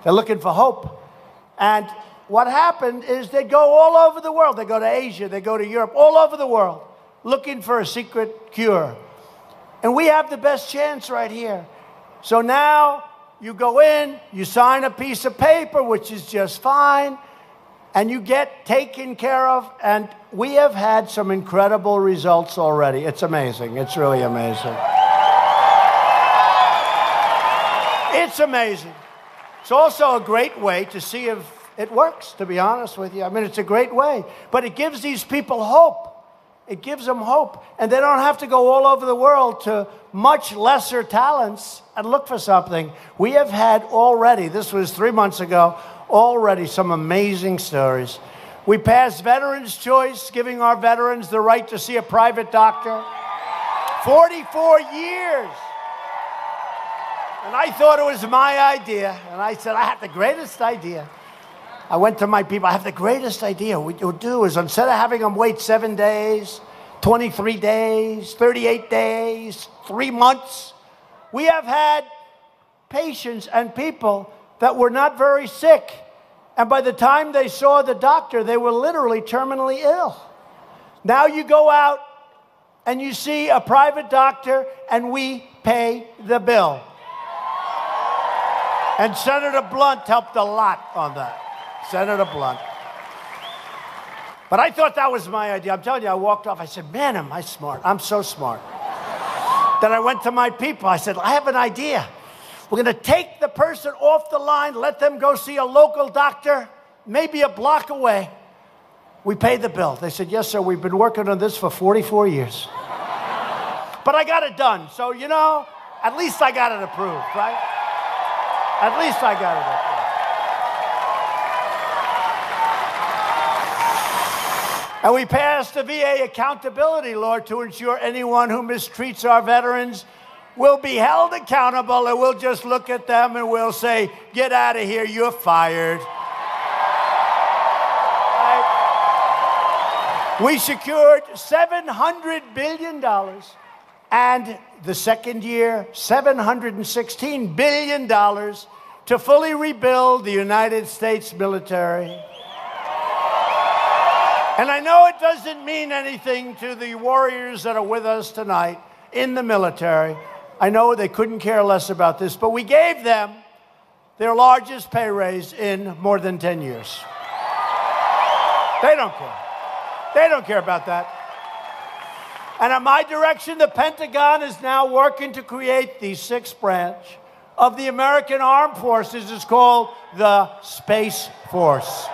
They're looking for hope. And what happened is they go all over the world. They go to Asia. They go to Europe, all over the world, looking for a secret cure. And we have the best chance right here. So now you go in, you sign a piece of paper, which is just fine, and you get taken care of. And we have had some incredible results already. It's amazing. It's really amazing. It's amazing. It's also a great way to see if it works, to be honest with you. I mean, it's a great way. But it gives these people hope. It gives them hope, and they don't have to go all over the world to much lesser talents and look for something. We have had already, this was 3 months ago, already some amazing stories. We passed Veterans' Choice, giving our veterans the right to see a private doctor. 44 years. And I thought it was my idea, and I said, I have the greatest idea. I went to my people, I have the greatest idea. What you'll do is instead of having them wait 7 days, 23 days, 38 days, 3 months, we have had patients and people that were not very sick. And by the time they saw the doctor, they were literally terminally ill. Now you go out and you see a private doctor and we pay the bill. And Senator Blunt helped a lot on that. Senator Blunt. But I thought that was my idea. I'm telling you, I walked off. I said, man, am I smart. I'm so smart. Then I went to my people. I said, I have an idea. We're going to take the person off the line, let them go see a local doctor, maybe a block away. We pay the bill. They said, yes, sir, we've been working on this for 44 years. But I got it done. So, you know, at least I got it approved, right? At least I got it approved. And we passed the VA accountability law to ensure anyone who mistreats our veterans will be held accountable, and we'll just look at them and we'll say, get out of here, you're fired. Right? We secured $700 billion, and the second year, $716 billion to fully rebuild the United States military. And I know it doesn't mean anything to the warriors that are with us tonight in the military. I know they couldn't care less about this, but we gave them their largest pay raise in more than 10 years. They don't care. They don't care about that. And at my direction, the Pentagon is now working to create the sixth branch of the American Armed Forces. It's called the Space Force.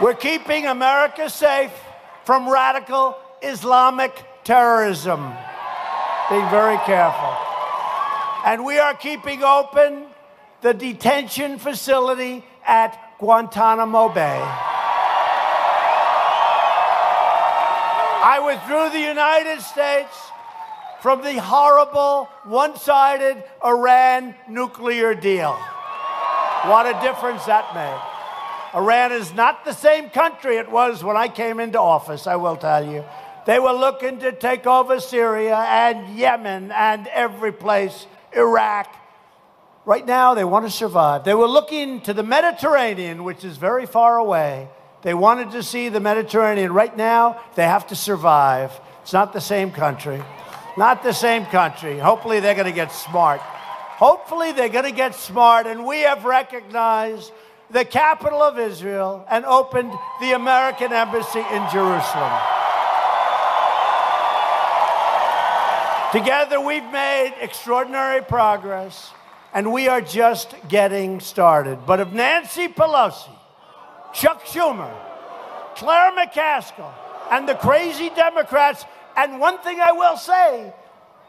We're keeping America safe from radical Islamic terrorism. Being very careful. And we are keeping open the detention facility at Guantanamo Bay. I withdrew the United States from the horrible, one-sided Iran nuclear deal. What a difference that made. Iran is not the same country it was when I came into office, I will tell you. They were looking to take over Syria and Yemen and every place, Iraq. Right now, they want to survive. They were looking to the Mediterranean, which is very far away. They wanted to see the Mediterranean. Right now, they have to survive. It's not the same country. Not the same country. Hopefully, they're going to get smart. Hopefully, they're going to get smart, and we have recognized the capital of Israel, and opened the American embassy in Jerusalem. Together, we've made extraordinary progress, and we are just getting started. But if Nancy Pelosi, Chuck Schumer, Claire McCaskill, and the crazy Democrats, and one thing I will say,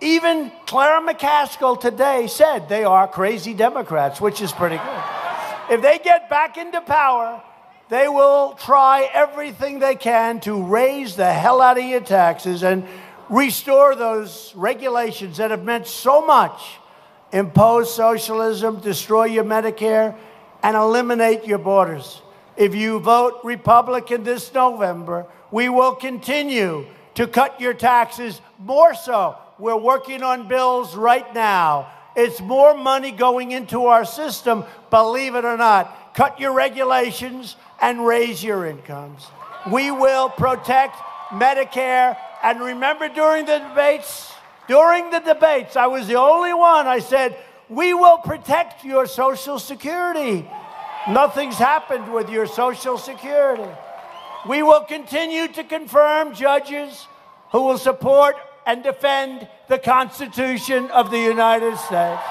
even Claire McCaskill today said they are crazy Democrats, which is pretty good. If they get back into power, they will try everything they can to raise the hell out of your taxes and restore those regulations that have meant so much. Impose socialism, destroy your Medicare, and eliminate your borders. If you vote Republican this November, we will continue to cut your taxes more so. We're working on bills right now. It's more money going into our system, believe it or not. Cut your regulations and raise your incomes. We will protect Medicare. And remember during the debates, I was the only one. I said, we will protect your Social Security. Nothing's happened with your Social Security. We will continue to confirm judges who will support and defend the Constitution of the United States.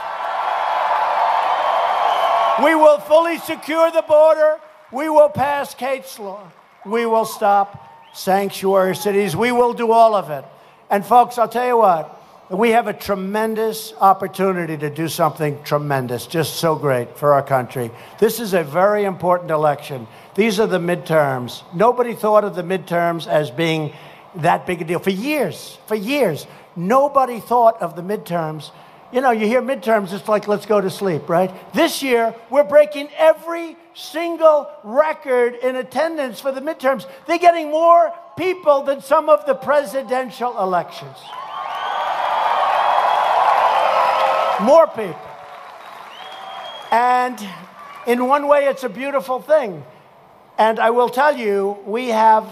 We will fully secure the border. We will pass Kate's law. We will stop sanctuary cities. We will do all of it. And folks, I'll tell you what, we have a tremendous opportunity to do something tremendous, just so great for our country. This is a very important election. These are the midterms. Nobody thought of the midterms as being that big a deal. For years, nobody thought of the midterms. You know, you hear midterms, it's like, let's go to sleep, right? This year, we're breaking every single record in attendance for the midterms. They're getting more people than some of the presidential elections. More people. And in one way, it's a beautiful thing. And I will tell you, we have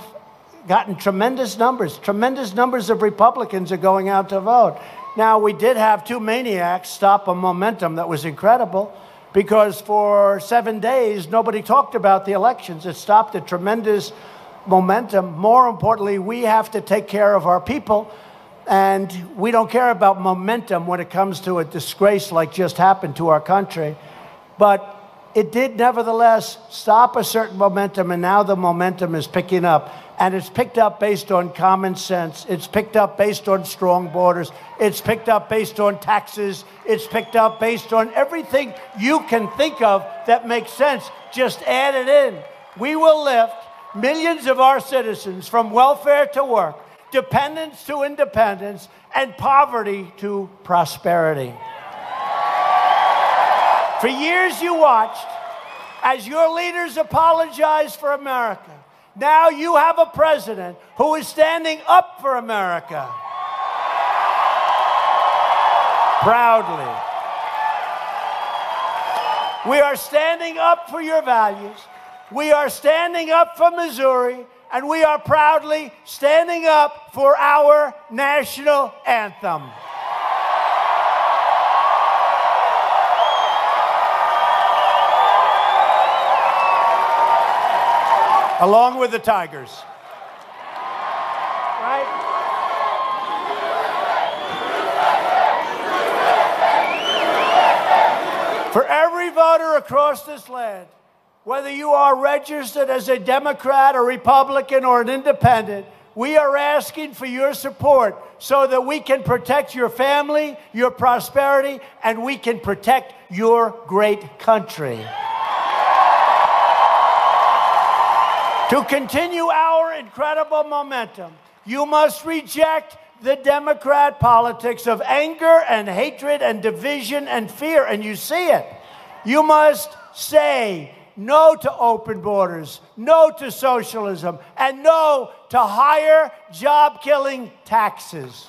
gotten tremendous numbers. Tremendous numbers of Republicans are going out to vote. Now, we did have two maniacs stop a momentum that was incredible, because for 7 days, nobody talked about the elections. It stopped a tremendous momentum. More importantly, we have to take care of our people. And we don't care about momentum when it comes to a disgrace like just happened to our country. But it did nevertheless stop a certain momentum, and now the momentum is picking up. And it's picked up based on common sense. It's picked up based on strong borders. It's picked up based on taxes. It's picked up based on everything you can think of that makes sense. Just add it in. We will lift millions of our citizens from welfare to work, dependence to independence, and poverty to prosperity. For years you watched as your leaders apologized for America. Now you have a president who is standing up for America. Proudly. We are standing up for your values. We are standing up for Missouri. And we are proudly standing up for our national anthem. Along with the Tigers. Right? For every voter across this land, whether you are registered as a Democrat, a Republican, or an independent, we are asking for your support so that we can protect your family, your prosperity, and we can protect your great country. To continue our incredible momentum, you must reject the Democrat politics of anger and hatred and division and fear, and you see it. You must say no to open borders, no to socialism, and no to higher job-killing taxes.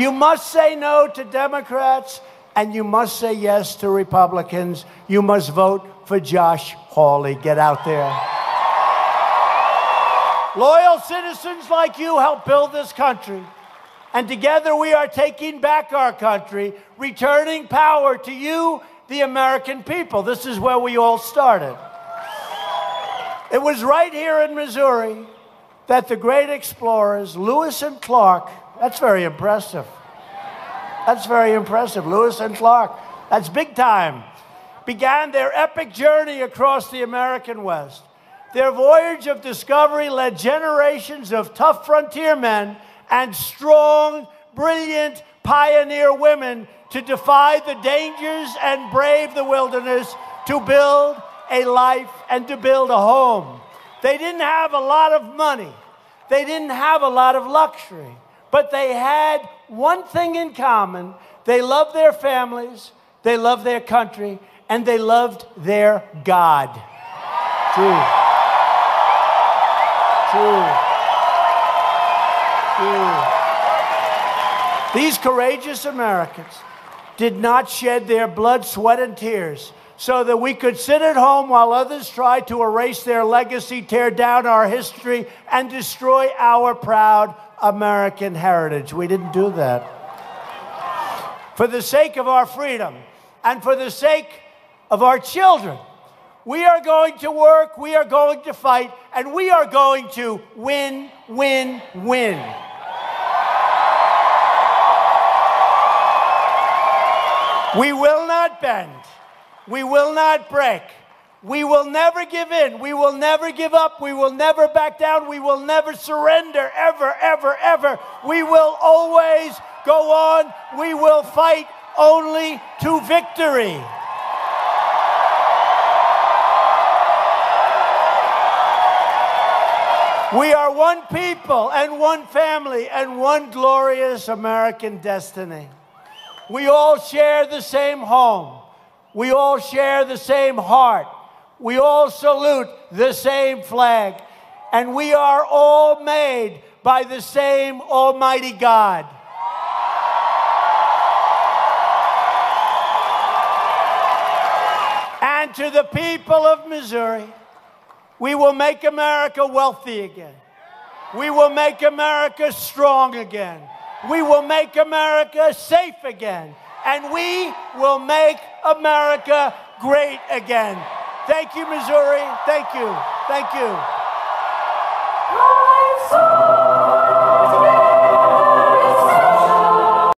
You must say no to Democrats, and you must say yes to Republicans. You must vote for Josh Hawley. Get out there. Loyal citizens like you help build this country. And together we are taking back our country, returning power to you, the American people. This is where we all started. It was right here in Missouri that the great explorers, Lewis and Clark, that's very impressive. That's very impressive, Lewis and Clark. That's big time. Began their epic journey across the American West. Their voyage of discovery led generations of tough frontiermen and strong, brilliant pioneer women to defy the dangers and brave the wilderness to build a life and to build a home. They didn't have a lot of money. They didn't have a lot of luxury. But they had one thing in common. They loved their families, they loved their country, and they loved their God. True. True. These courageous Americans did not shed their blood, sweat, and tears so that we could sit at home while others tried to erase their legacy, tear down our history, and destroy our proud American heritage. We didn't do that. For the sake of our freedom and for the sake of our children, we are going to work, we are going to fight, and we are going to win, win, win. We will not bend. We will not break. We will never give in. We will never give up. We will never back down. We will never surrender, ever, ever, ever. We will always go on. We will fight only to victory. We are one people and one family and one glorious American destiny. We all share the same home. We all share the same heart. We all salute the same flag. And we are all made by the same Almighty God. And to the people of Missouri, we will make America wealthy again. We will make America strong again. We will make America safe again. And we will make America great again. Thank you, Missouri. Thank you. Thank you.